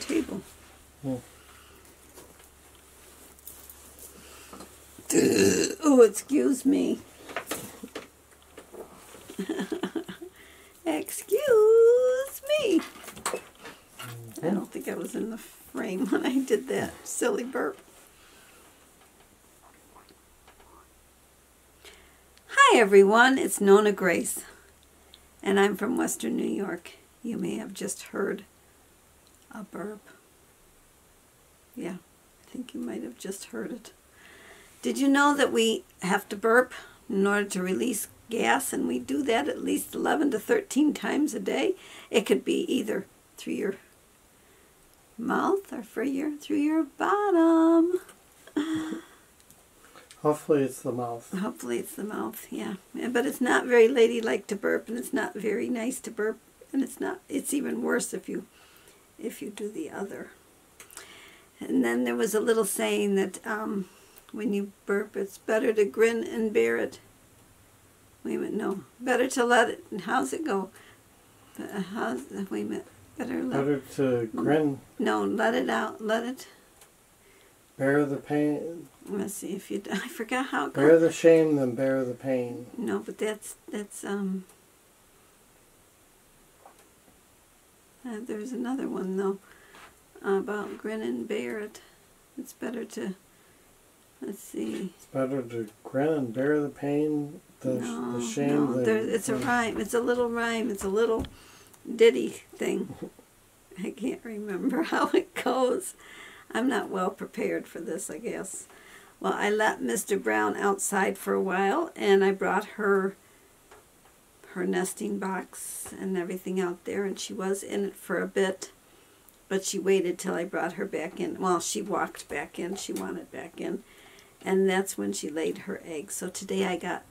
table. Oh, oh, excuse me. Excuse me. I don't think I was in the frame when I did that silly burp. Hi everyone, it's NonnaGrace, and I'm from Western New York. You may have just heard a burp. Yeah, I think you might have just heard it. Did you know that we have to burp in order to release gas, and we do that at least 11 to 13 times a day? It could be either through your mouth or through your bottom. Hopefully it's the mouth. Hopefully it's the mouth, yeah. But it's not very ladylike to burp, and it's not very nice to burp, and it's even worse if you do the other. And then there was a little saying that when you burp, it's better to grin and bear it. Wait a minute, no. Better to let it. How's it go? Wait a minute. Better to grin. No, let it out. Let it. Bear the pain. Let's see if you. I forgot how it goes. Bear the shame, then bear the pain. No, but that's. There's another one though about grin and bear it. It's better to. Let's see. It's better to grin and bear the pain. The shame. No, it's a rhyme. It's a little rhyme. It's a little ditty thing. I can't remember how it goes. I'm not well prepared for this, I guess. Well, I let Mr. Brown outside for a while, and I brought her nesting box and everything out there, and she was in it for a bit, but she waited till I brought her back in. Well, she walked back in. She wanted back in, and that's when she laid her eggs. So today I got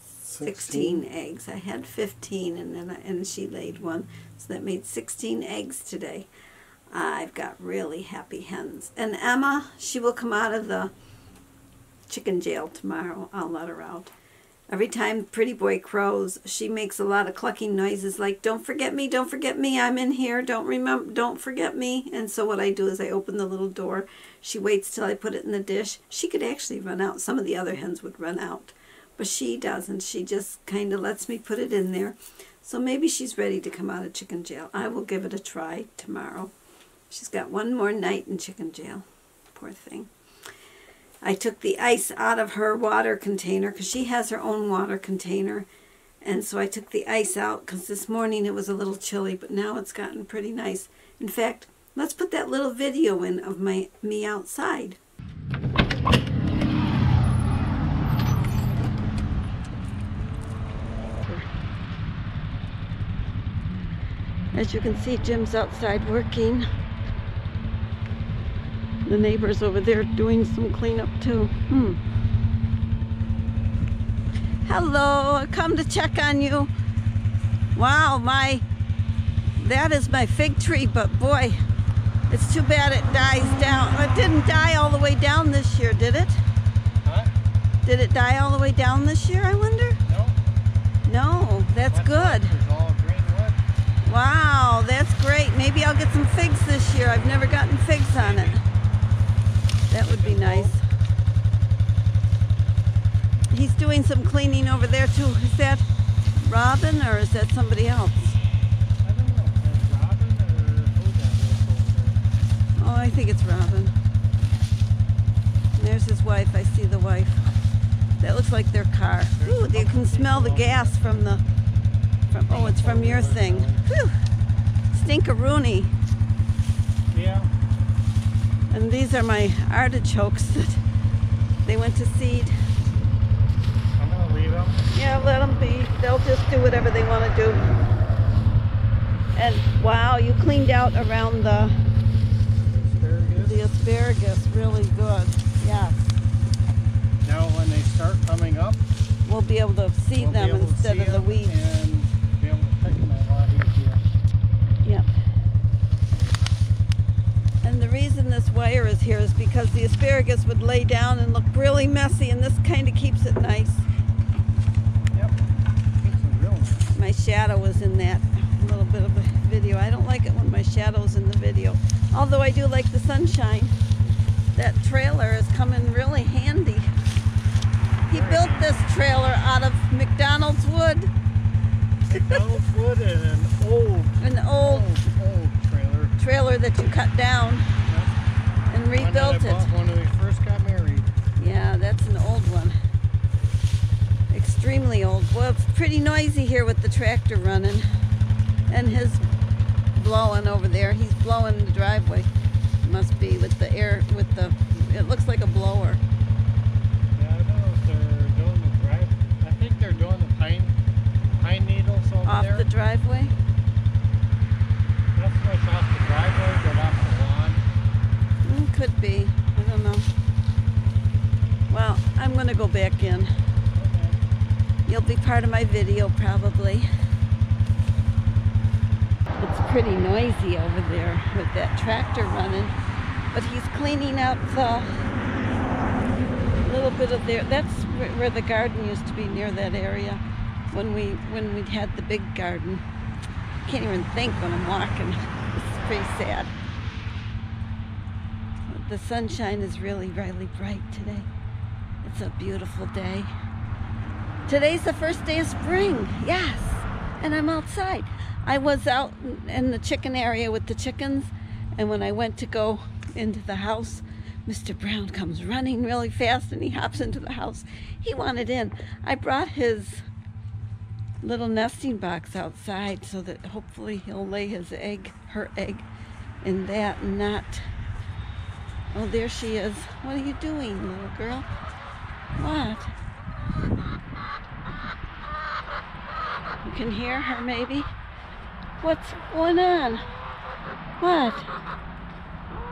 16 eggs. I had 15 and she laid one. So that made 16 eggs today. I've got really happy hens. And Emma, she will come out of the chicken jail tomorrow. I'll let her out. Every time Pretty Boy crows, she makes a lot of clucking noises like, don't forget me, I'm in here, don't forget me. And so what I do is I open the little door. She waits till I put it in the dish. She could actually run out. Some of the other hens would run out. But she doesn't. She just kind of lets me put it in there. So maybe she's ready to come out of chicken jail. I will give it a try tomorrow. She's got one more night in chicken jail. Poor thing. I took the ice out of her water container because she has her own water container. And so I took the ice out because this morning it was a little chilly, but now it's gotten pretty nice. In fact, let's put that little video in of me outside. As you can see, Jim's outside working. The neighbors over there doing some cleanup too. Hello, I come to check on you. Wow, that is my fig tree, but boy, it's too bad it dies down. It didn't die all the way down this year, did it? Huh? Did it die all the way down this year, I wonder? No. No, that's good. Wow, that's great. Maybe I'll get some figs this year. I've never gotten figs on it. That would be nice. He's doing some cleaning over there too. Is that Robin or is that somebody else? I don't know. Is that Robin or oh, I think it's Robin. There's his wife. I see the wife. That looks like their car. Ooh, you can smell the gas from the... Oh, it's from your thing. Whew. Stinkaroony. Yeah. And these are my artichokes that they went to seed. I'm going to leave them. Yeah, let them be. They'll just do whatever they want to do. And wow, you cleaned out around the asparagus really good. Yes. Now when they start coming up, we'll be able to seed them instead of the weeds. And the reason this wire is here is because the asparagus would lay down and look really messy, and this kind of keeps it nice. Yep. Keeps it real nice. My shadow was in that little bit of a video. I don't like it when my shadows in the video. Although I do like the sunshine. That trailer is coming really handy. He built this trailer out of McDonald's wood. McDonald's wood and an old, old trailer. Trailer that you cut down and rebuilt it. I bought one when we first got married. Yeah, that's an old one. Extremely old. Well, it's pretty noisy here with the tractor running and his blowing over there. He's blowing the driveway. Must be with the air, with the, it looks like a blower. Yeah, I don't know if they're doing the drive. I think they're doing the pine needles over off there. Off the driveway? Not so much off the driveway, but off the lawn. Could be. I don't know. Well, I'm going to go back in. Okay. You'll be part of my video probably. It's pretty noisy over there with that tractor running, but he's cleaning out the little bit of there. That's where the garden used to be, near that area when we had the big garden. I can't even think when I'm walking. It's pretty sad. The sunshine is really, really bright today. It's a beautiful day. Today's the first day of spring. Yes, and I'm outside. I was out in the chicken area with the chickens, and when I went to go into the house, Mr. Brown comes running really fast and he hops into the house. He wanted in. I brought his little nesting box outside so that hopefully he'll lay his egg, her egg, in that and not... Oh, there she is. What are you doing, little girl? What? You can hear her maybe? What's going on? What?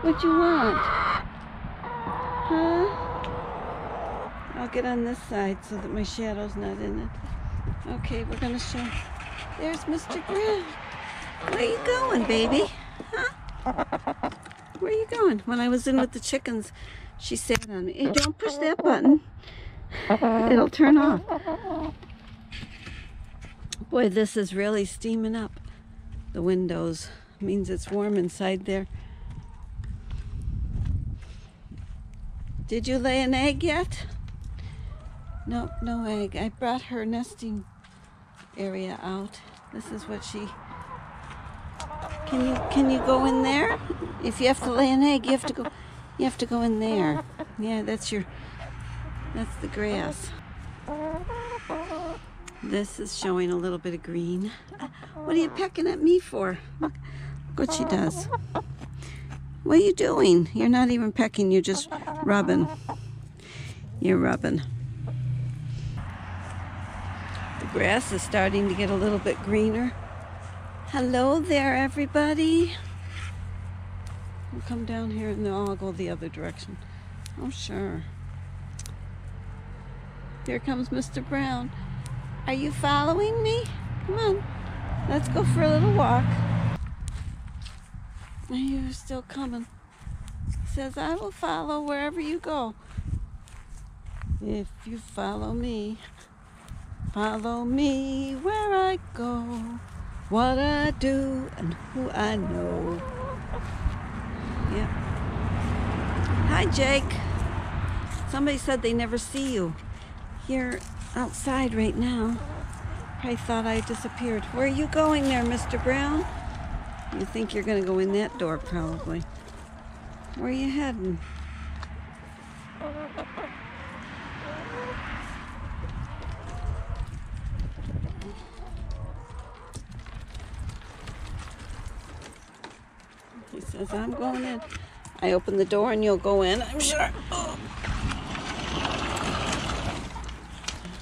What you want? Huh? I'll get on this side so that my shadow's not in it. Okay, we're gonna show. There's Mr. Brown. Where are you going, baby? Huh? Where are you going? When I was in with the chickens, she sat on me. Hey, don't push that button. It'll turn off. Boy, this is really steaming up. The windows means it's warm inside there. Did you lay an egg yet? Nope, no egg. I brought her nesting area out. This is what she... Can you go in there? If you have to lay an egg, you have to go in there. Yeah, that's the grass. This is showing a little bit of green. What are you pecking at me for? Look what she does. What are you doing? You're not even pecking, you're just rubbing. You're rubbing. The grass is starting to get a little bit greener. Hello there, everybody. We'll come down here and then I'll go the other direction. Oh, sure. Here comes Mr. Brown. Are you following me? Come on, let's go for a little walk. You're still coming. He says, I will follow wherever you go. If you follow me where I go, what I do and who I know. Yep. Hi, Jake. Somebody said they never see you. Here. Outside right now. I thought I disappeared. Where are you going there, Mr. Brown? You think you're gonna go in that door probably. Where are you heading? He says, I'm going in. I open the door and you'll go in, I'm sure. Oh.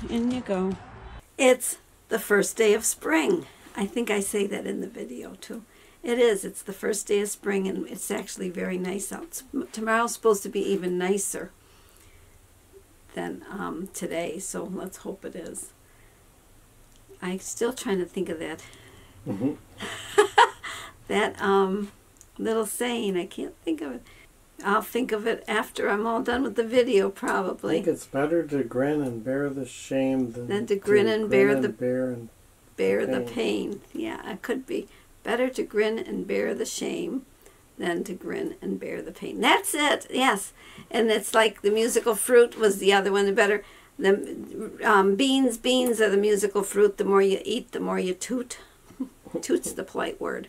In you go. It's the first day of spring. I think I say that in the video too. It is. It's the first day of spring and it's actually very nice out. Tomorrow's supposed to be even nicer than today, so let's hope it is. I'm still trying to think of that. That little saying. I can't think of it. I'll think of it after I'm all done with the video, probably. I think it's better to grin and bear the shame than to grin and bear the pain. Yeah, it could be. Better to grin and bear the shame than to grin and bear the pain. That's it. Yes. And it's like the musical fruit was the other one. The better, the beans are the musical fruit. The more you eat, the more you toot. Toot's the polite word.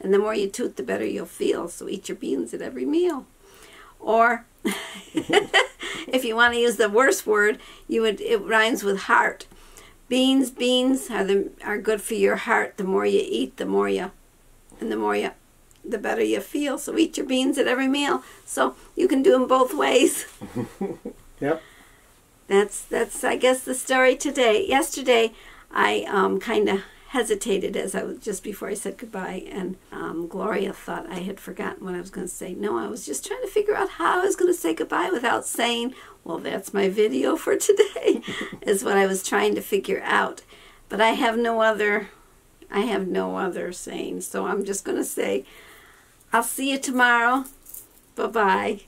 And the more you toot, the better you'll feel. So eat your beans at every meal. Or if you want to use the worst word, you would, it rhymes with heart. Beans are good for your heart. The more you eat, the better you feel. So eat your beans at every meal. So you can do them both ways. Yep. That's I guess the story today. Yesterday, I kind of hesitated as I was just before I said goodbye, and Gloria thought I had forgotten what I was going to say. No, I was just trying to figure out how I was going to say goodbye without saying, well, that's my video for today, is what I was trying to figure out. But I have no other saying, so I'm just going to say, I'll see you tomorrow. Bye-bye.